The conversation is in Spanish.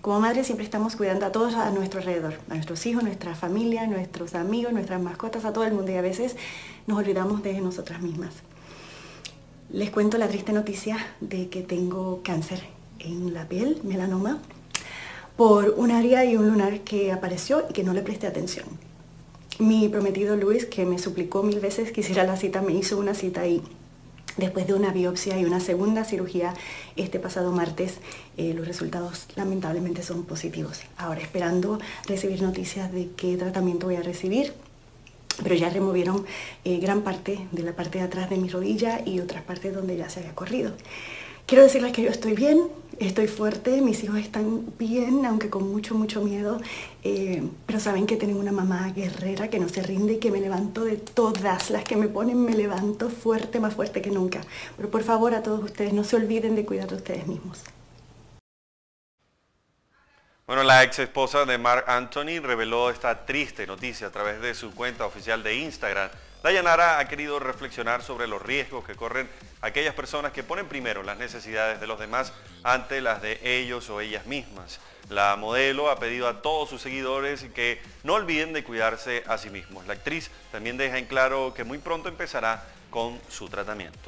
Como madres siempre estamos cuidando a todos a nuestro alrededor, a nuestros hijos, nuestra familia, nuestros amigos, nuestras mascotas, a todo el mundo, y a veces nos olvidamos de nosotras mismas. Les cuento la triste noticia de que tengo cáncer en la piel, melanoma, por un área y un lunar que apareció y que no le presté atención. Mi prometido Luis, que me suplicó mil veces que hiciera la cita, me hizo una cita ahí. Después de una biopsia y una segunda cirugía este pasado martes, los resultados lamentablemente son positivos. Ahora esperando recibir noticias de qué tratamiento voy a recibir, pero ya removieron gran parte de la parte de atrás de mi rodilla y otras partes donde ya se había corrido. Quiero decirles que yo estoy bien, estoy fuerte, mis hijos están bien, aunque con mucho miedo, pero saben que tienen una mamá guerrera que no se rinde y que me levanto de todas las que me ponen, me levanto fuerte, más fuerte que nunca. Pero por favor a todos ustedes, no se olviden de cuidar de ustedes mismos. Bueno, la ex esposa de Mark Anthony reveló esta triste noticia a través de su cuenta oficial de Instagram. Dayanara ha querido reflexionar sobre los riesgos que corren aquellas personas que ponen primero las necesidades de los demás ante las de ellos o ellas mismas. La modelo ha pedido a todos sus seguidores que no olviden de cuidarse a sí mismos. La actriz también deja en claro que muy pronto empezará con su tratamiento.